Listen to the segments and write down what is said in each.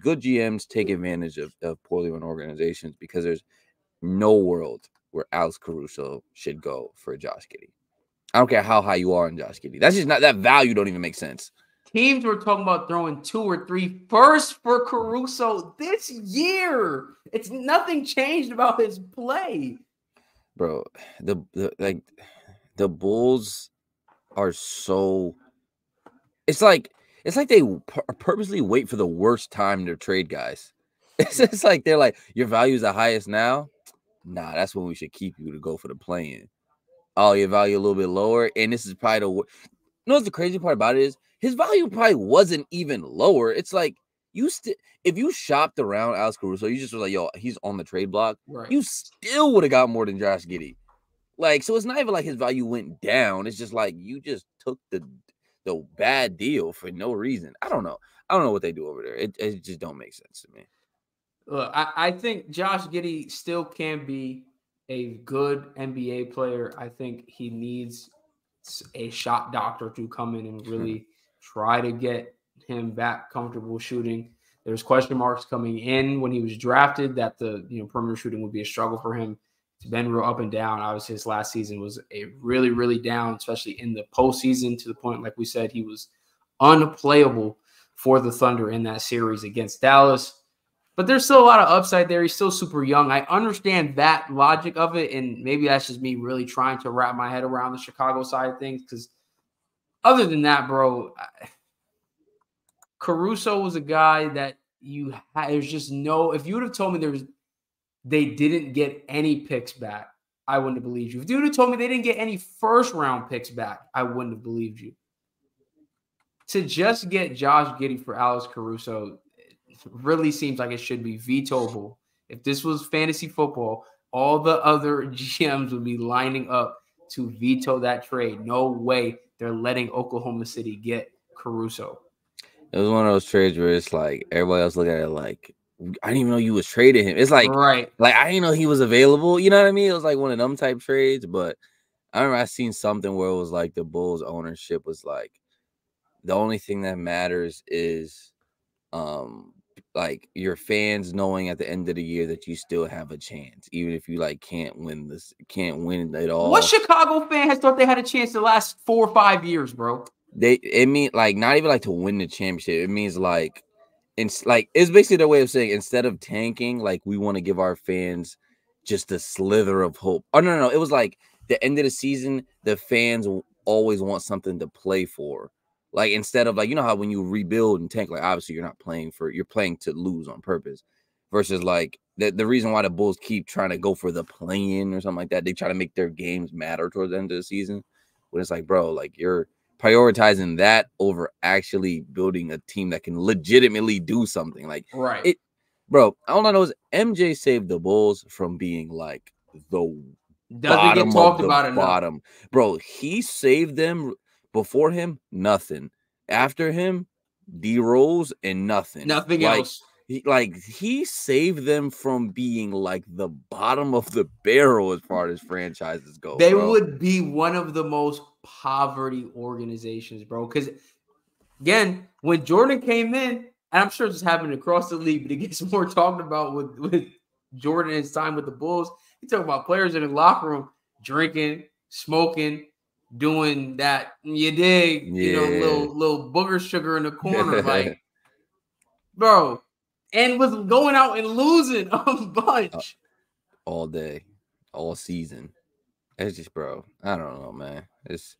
Good GMs take advantage of poorly run organizations, because there's no world where Alex Caruso should go for Josh Giddey. I don't care how high you are in Josh Giddey. That's just not, that value don't even make sense. Teams were talking about throwing 2 or 3 firsts for Caruso this year. It's nothing changed about his play. Bro, the Bulls are so – it's like they purposely wait for the worst time to trade guys. It's just like they're like, your value is the highest now? Nah, that's when we should keep you to go for the play-in. Oh, your value a little bit lower, and this is probably the – you know what the crazy part about it is? His value probably wasn't even lower. It's like if you shopped around Alex Caruso, you just was like, yo, he's on the trade block. Right. You still would have got more than Josh Giddey. Like, so it's not even like his value went down. It's just like you just took the bad deal for no reason. I don't know. I don't know what they do over there. It just don't make sense to me. Look, I think Josh Giddey still can be a good NBA player. I think he needs a shot doctor to come in and really try to get him back comfortable shooting. There's question marks coming in when he was drafted that the perimeter shooting would be a struggle for him. It's been real up and down. Obviously, his last season was a really, really down, especially in the postseason, to the point, like we said, he was unplayable for the Thunder in that series against Dallas. But there's still a lot of upside there. He's still super young. I understand that logic of it, and maybe that's just me really trying to wrap my head around the Chicago side of things, because other than that, bro, Caruso was a guy that you had. There's just no – if you would have told me they didn't get any picks back, I wouldn't have believed you. If you would have told me they didn't get any first-round picks back, I wouldn't have believed you. To just get Josh Giddey for Alex Caruso – really seems like it should be vetoable. If this was fantasy football, all the other GMs would be lining up to veto that trade. No way they're letting Oklahoma City get Caruso. It was one of those trades where it's like everybody else look at it like, I didn't even know you was trading him. It's like, right, like I didn't know he was available. You know what I mean? It was like one of them type trades. But I remember I seen something where it was like the Bulls ownership was like, the only thing that matters is like your fans knowing at the end of the year that you still have a chance, even if you like can't win at all. What Chicago fan has thought they had a chance the last 4 or 5 years, bro? It mean like not even like to win the championship. It means like it's basically their way of saying instead of tanking, like we want to give our fans just a slither of hope. Oh no, it was like the end of the season, the fans always want something to play for. Like, instead of, like, you know how when you rebuild and tank, like, obviously you're not playing for – you're playing to lose on purpose versus, like, the reason why the Bulls keep trying to go for the play-in or something like that, they try to make their games matter towards the end of the season. When it's like, bro, like, you're prioritizing that over actually building a team that can legitimately do something. Like, right. Bro, all I know is MJ saved the Bulls from being, like, the bottom of the bottom. Bro, he saved them – before him, nothing. After him, D-Rose and nothing. Nothing like, else. He saved them from being like the bottom of the barrel as far as franchises go. They would be one of the most poverty organizations, bro. Because, again, when Jordan came in, and I'm sure this happened across the league, but it gets more talked about with Jordan and his time with the Bulls. You talk about players in the locker room drinking, smoking, doing that, you dig, yeah, little booger sugar in the corner, like, bro, and was going out and losing a bunch all day, all season. It's just, bro, I don't know, man. It's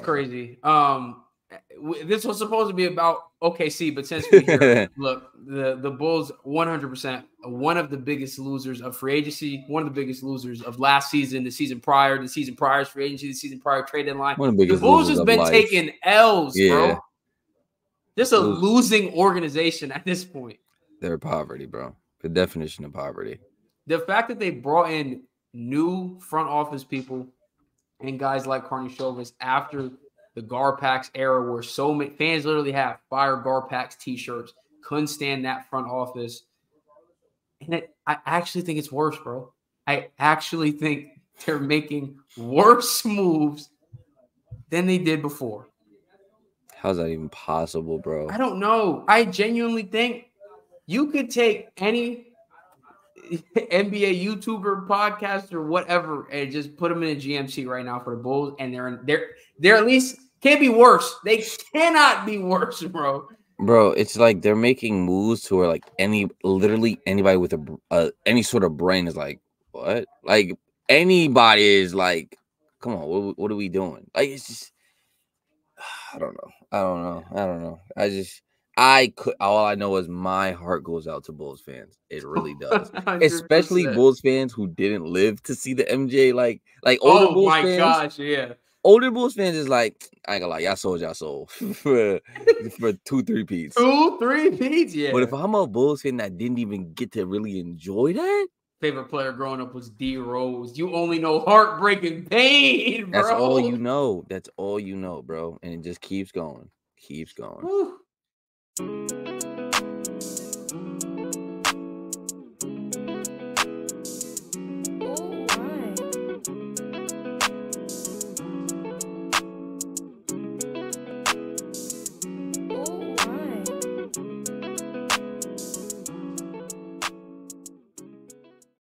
crazy. This was supposed to be about OKC, but since we're here, look, the Bulls 100% one of the biggest losers of free agency, one of the biggest losers of last season, the season prior's free agency, the season prior trade deadline. The Bulls has been taking L's, bro. This is a losing organization at this point. They're poverty, bro. The definition of poverty. The fact that they brought in new front office people and guys like Carney Chauvis after the Garpacks era, where so many fans literally have fire Garpacks t-shirts, couldn't stand that front office. And I actually think it's worse, bro. I actually think they're making worse moves than they did before. How's that even possible, bro? I don't know. I genuinely think you could take any NBA YouTuber, podcaster, whatever, and just put them in a GMC right now for the Bulls, and they're at least can't be worse. They cannot be worse, bro. Bro, it's like they're making moves to where like literally anybody with a any sort of brain is like, what? Like anybody is like, come on, what are we doing? Like it's just, I don't know. All I know is my heart goes out to Bulls fans. It really does, 100%. Especially Bulls fans who didn't live to see the MJ. Like older Bulls fans. Oh my gosh, yeah. Older Bulls fans is like, I ain't gonna lie, y'all sold for 2 3-peats. 2 3-peats, yeah. But if I'm a Bulls fan that didn't even get to really enjoy that, favorite player growing up was D Rose. You only know heartbreaking pain, bro. That's all you know. That's all you know, bro. And it just keeps going. Keeps going. Whew.